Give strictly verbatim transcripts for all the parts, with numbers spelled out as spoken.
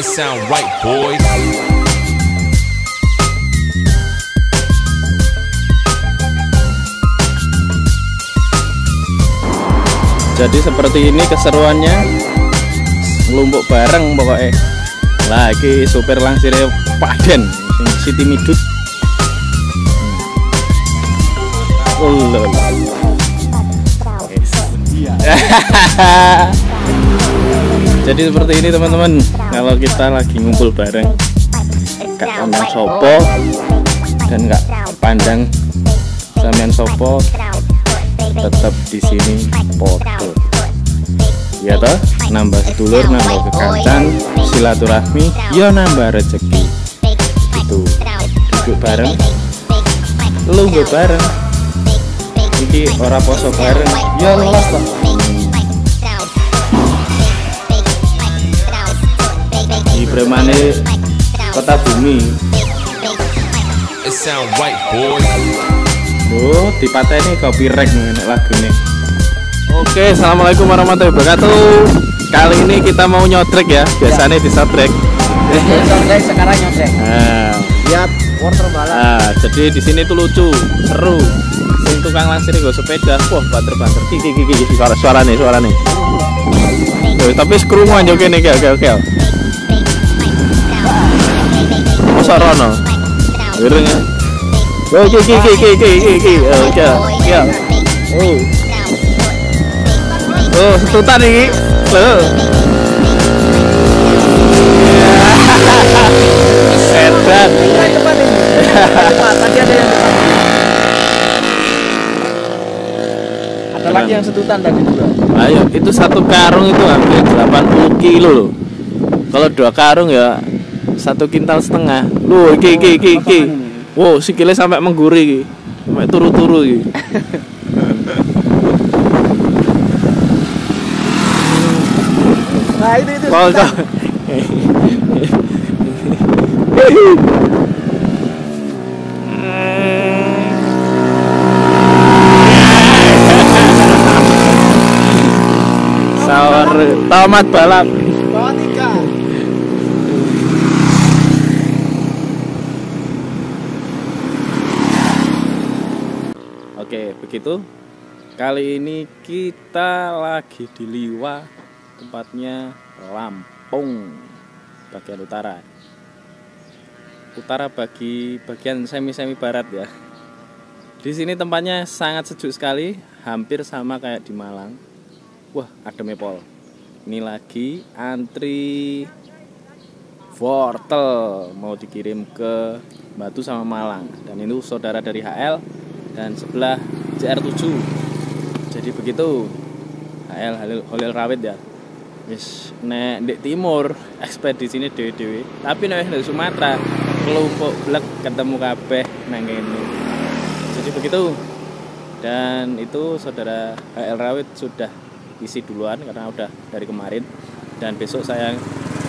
It sound right, boys. Jadi seperti ini keseruannya, ngelumpuk bareng pokoknya. Lagi supir langsirnya paden Siti Midut. Oh, jadi seperti ini teman-teman, kalau kita lagi ngumpul bareng, gak pandang sopo dan gak pandang sampean sopo, tetap di sini foto. Ya toh, nambah sedulur, nambah kekancan, silaturahmi, yo nambah rezeki. Itu duduk bareng, lungguh bareng, iki ora poso bareng, yo lelas toh. Di Bremane Kota Bumi. It sound right, boy. Oh, dipateni copyright nek lagune. Oke, assalamualaikum warahmatullahi wabarakatuh. Kali ini kita mau nyotrek ya. Biasanya di soundtrack. Soundtrack sekarang nyotrek. Nah, lihat wortel balap. Nah, jadi di sini tuh lucu, seru. Sing tukang langsir nggo sepeda, wah banter-banter. Iki iki iki suarane, suarane. Yo, tapi skrungan yo kene iki, oke oke. Masa rono. Ireng. Oh, ki ki ki ki ki ki. Oh, ya. Ya. Oh. Oh, setutan iki. Lho. Setan. Tadi ada yang ada lagi yang setutan tadi juga. Ayo, itu satu karung itu hampir delapan puluh kilo loh. Kalau dua karung ya satu kintal setengah. Loh, ki ki ki ki. Wow, sikile sampai mengguri, sampai turu-turu. Nah itu itu. Kol kol. Sawar tomat balap. Oke, begitu. Kali ini kita lagi di Liwa, tempatnya Lampung bagian utara. Utara bagi bagian semi-semi barat ya. Di sini tempatnya sangat sejuk sekali, hampir sama kayak di Malang. Wah, adem pol. Ini lagi antri wortel mau dikirim ke Batu sama Malang, dan itu saudara dari H L. Dan sebelah C R tujuh. Jadi begitu. H L Khalil Rawit ya. Wis nek ndek timur ekspedisine dhewe-dhewe. Tapi nek ndek Sumatera kelompok blek ketemu kabeh nang kene. Jadi begitu. Dan itu saudara H L Rawit sudah isi duluan karena udah dari kemarin, dan besok saya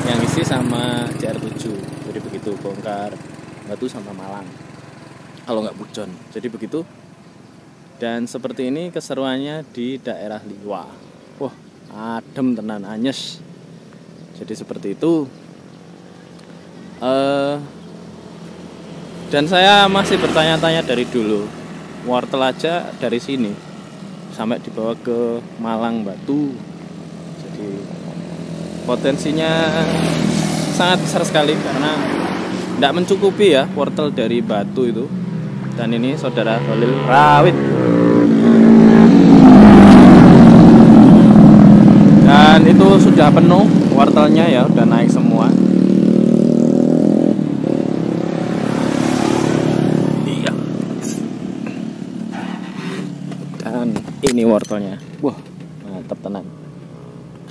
yang isi sama C R tujuh. Jadi begitu, bongkar Batu sama Malang. Kalau nggak bujon, jadi begitu. Dan seperti ini keseruannya di daerah Liwa. Wah, adem tenan anyes. Jadi seperti itu. Uh, dan saya masih bertanya-tanya dari dulu. Wortel aja dari sini sampai dibawa ke Malang Batu. Jadi potensinya sangat besar sekali karena tidak mencukupi ya wortel dari Batu itu. Dan ini saudara Khalil Rawit. Dan itu sudah penuh wortelnya ya, udah naik semua. Iya. Dan ini wortelnya. Wah, mantap tenan.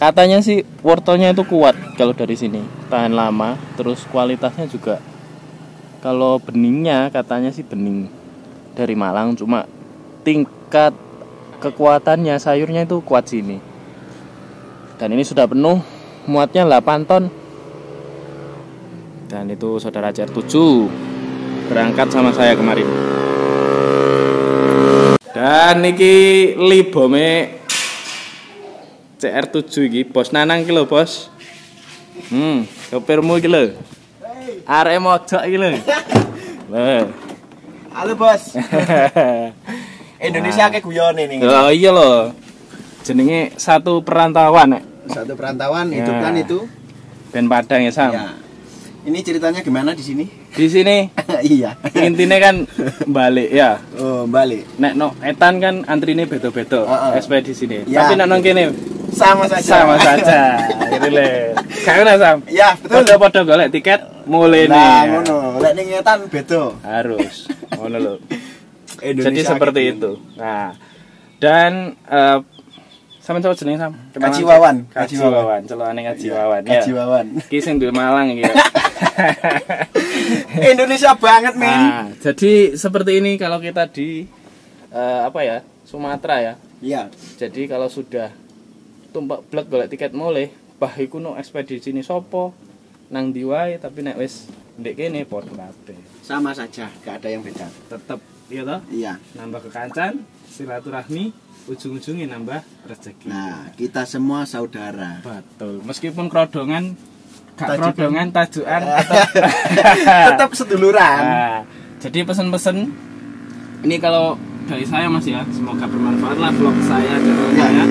Katanya sih wortelnya itu kuat kalau dari sini, tahan lama, terus kualitasnya juga. Kalau beningnya katanya sih bening dari Malang, cuma tingkat kekuatannya sayurnya itu kuat sini. Dan ini sudah penuh, muatnya delapan ton. Dan itu saudara C R tujuh berangkat sama saya kemarin. Dan niki libome C R tujuh iki bos Nanang iki lho, bos. Hmm, sopirmu iki lho. Are mojok iki lho. Halo, bos. Indonesia ke guyone ning. Oh iya lho. Jenenge satu perantauan, nek. Satu perantauan ya. Hidupkan itu Ben Padang ya, Sam. Ya. Ini ceritanya gimana di sini? Di sini. Iya. Intinya kan balik ya. Oh, balik. Nek no etan kan antrine beda-beda. Uh -uh. S P di sini. Ya. Tapi nek nang kene sama saja. Sama saja. Relate. Kayaknya Sam. Ya, betul. Padha-padha golek tiket mulai nih. Nah, ngono. Lek ning etan beda. Harus. Ngono lho. Jadi seperti gitu. Itu. Nah, dan uh, sampeyan sapa jenenge Sam? Kaji Wawan. Kaji Wawan, celokane Kaji Wawan. Kaji Wawan. Ki sing duwe Malang iki. Indonesia banget, men. Nah, jadi seperti ini kalau kita di uh, apa ya? Sumatera ya. Iya. Jadi kalau sudah tumpak blek golek tiket mulih, bah iku no ekspedisi ini sopo nang ndi wae, tapi nek wis ndek kene padha kabeh. Sama saja, gak ada yang beda. Tetep, iya toh? Iya. Nambah kekancan, silaturahmi. Ujung-ujungnya nambah rezeki. Nah, kita semua saudara. Betul. Meskipun kerodongan, gak kerodongan, tajukan tetap, tetap seduluran. Nah, jadi pesan-pesan ini kalau dari saya Mas ya, semoga bermanfaat lah vlog saya, channel saya.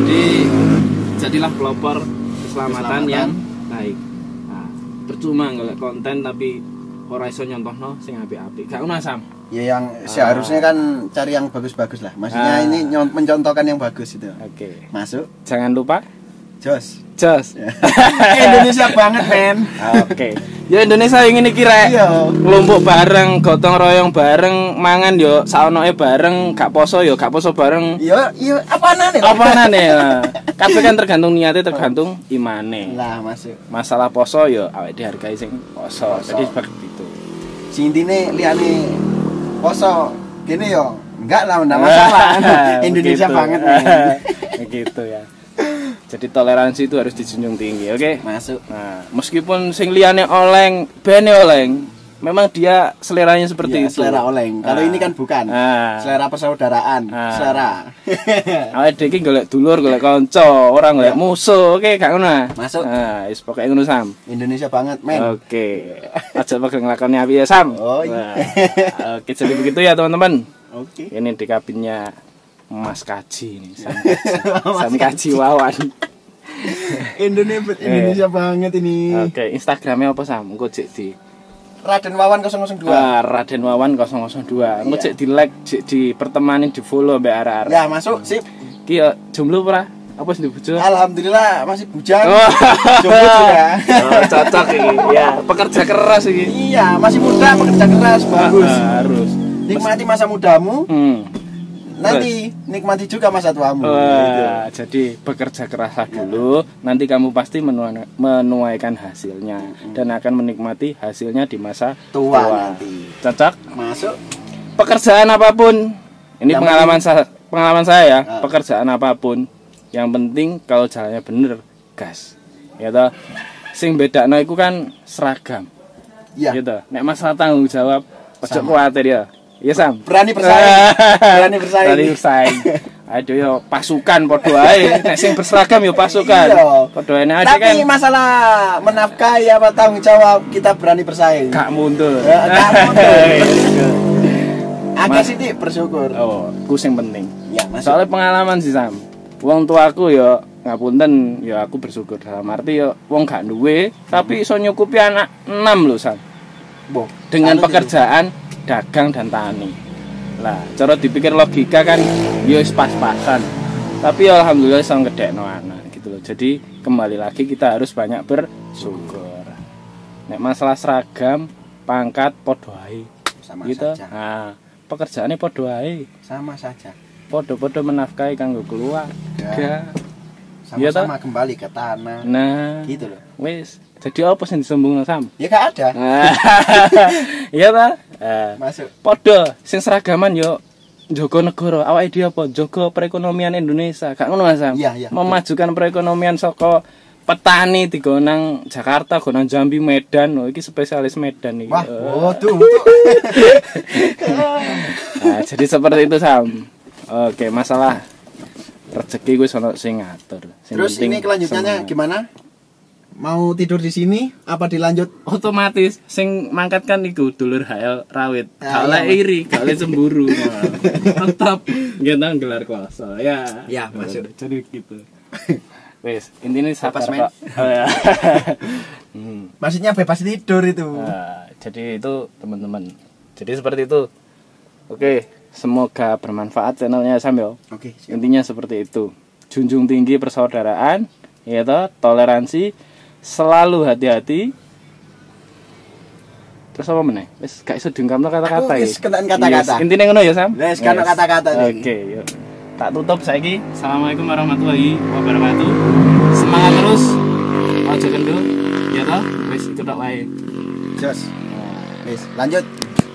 Jadi jadilah pelopor keselamatan, keselamatan yang baik. Nah, percuma ngelek konten tapi ora iso nyontohno sing apik-apik. Gak ono Sam. Ya yang ah. seharusnya kan cari yang bagus-bagus lah. Maksudnya ah. ini mencontohkan yang bagus itu. Oke. Okay. Masuk. Jangan lupa. Jos. Jos. Indonesia banget men. Oke. Okay. Ya Indonesia ingin dikira. Iya. Kelompok bareng, gotong royong bareng, mangan yo, saunoe bareng, gak poso yo, gak poso bareng. Iya, iya. Apaan nih? Apaan nih? Tapi kan tergantung niatnya, tergantung imane. Lah masuk. Masalah poso yo, awet dihargai sing poso. Jadi seperti itu. Sintine liane. Poso gini yo, enggak lah, enggak masalah. Indonesia begitu. Banget nih. Begitu ya. Jadi toleransi itu harus dijunjung tinggi, oke? Okay? Masuk. Nah, meskipun sing liyane oleng, bene oleng, memang dia seleranya seperti ya, itu. Selera oleng. Nah. Kalau ini kan bukan. Nah. Selera persaudaraan, nah. Selera. Awake dhewe iki golek dulur, golek kanca, orang golek ya. Musuh, oke, okay, gak ngono. Masuk. Nah, wis pokoke ngono Sam. Indonesia banget, men. Oke. Okay. Aja pegang lakone api ya Sam. Oh iya. Nah, oke, jadi begitu ya teman-teman. Oke. Okay. Ini di kabinnya Mas Kaji ini Sam Kaji, Sam Kaji Wawan. Indonesia Indonesia eh. banget ini. Oke, okay. Instagramnya apa Sam? Engko cek di Raden Wawan nol nol dua. Ah, Raden Wawan nol nol dua. Engko cek di like, cek di pertemanin, di follow mbek arek-arek. Ya, masuk, sip. Ki jomblo ora? Apa sih bujuk? Alhamdulillah masih bujang. Oh. Jomblo sudah. Oh, cocok ini. Ya, pekerja keras ini. Iya, masih muda, pekerja keras, bagus. Ah, harus. Nikmati masa mudamu. Hmm. Nanti nikmati juga masa tuamu. Wah, gitu. Jadi bekerja keraslah dulu, nanti kamu pasti menua menuaikan hasilnya dan akan menikmati hasilnya di masa tua. tua. Nanti. Cocok? Masuk. Pekerjaan apapun. Ini yang pengalaman saya, pengalaman saya ya, uh. pekerjaan apapun. Yang penting kalau jalannya bener, gas. Ya toh. Sing bedakno iku kan seragam. Iya. Gitu. Nek masalah tanggung jawab, ojo kuwatir ya. Iya Sam, berani bersaing. Berani bersaing. Berani bersaing. Aduh yo pasukan podo ae. Nek sing berseragam yo pasukan. Podo ae kan. Tapi masalah menafkahi apa tanggung jawab kita berani bersaing. Gak mundur. Ya, gak mundur. Agak sithik bersyukur. Oh, ku sing penting. Ya, soalnya pengalaman sih Sam. Wong tuaku yo ngapunten yo aku bersyukur dalam arti yo wong gak duwe tapi iso nyukupi anak enam lho Sam. Bo, dengan tani pekerjaan itu, dagang dan tani. Lah, cara dipikir logika kan yo pas-pasan. Tapi alhamdulillah sang gedekno anak gitu loh. Jadi kembali lagi kita harus banyak bersyukur. Nek masalah seragam, pangkat podo ae sama gitu saja. Nah, pekerjaane podo ae sama saja. Podo-podo menafkahi kanggo keluarga. Sama-sama ya, kembali ke tanah. Nah, gitu loh. Wis, jadi apa sing disombongno Sam? Ya gak ada. Iya ta? Eh, masuk. Podo sing seragaman yo Joko Negoro, awake dhewe apa? Joko perekonomian Indonesia. Gak ngono Sam? Ya, ya, memajukan betul perekonomian saka petani di Gonang Jakarta, Gonang Jambi, Medan. Oh, ini spesialis Medan nih. Wah, waduh. Nah, jadi seperti itu Sam. Oke, masalah rezeki gue sono sing ngatur. Terus ini kelanjutannya gimana? Mau tidur di sini apa dilanjut? Otomatis sing mangkat kan iku dulur H L Rawit. Gak oleh iri, gak oleh cemburu. Tetap gendang gelar kuasa. Ya. Ya, masuk. Jadi gitu. Wes, intinya sabar kok. Maksudnya bebas tidur itu. Nah, jadi itu teman-teman. Jadi seperti itu. Oke, semoga bermanfaat channelnya Sam yo. Oke, siap. Intinya seperti itu. Junjung tinggi persaudaraan, ya toh, toleransi, selalu hati-hati. Terus apa meneh? Wes gak iso diungkapno kata-kata iki. Wes kenaan kata-kata. Yes, intinya ngono ya Sam. Wes kenaan kata-kata iki. Oke, yuk. Tak tutup saiki. Assalamualaikum warahmatullahi wabarakatuh. Semangat terus. Ojo kendel. Ya toh, wis itu tok wae. Jos. Wis, lanjut.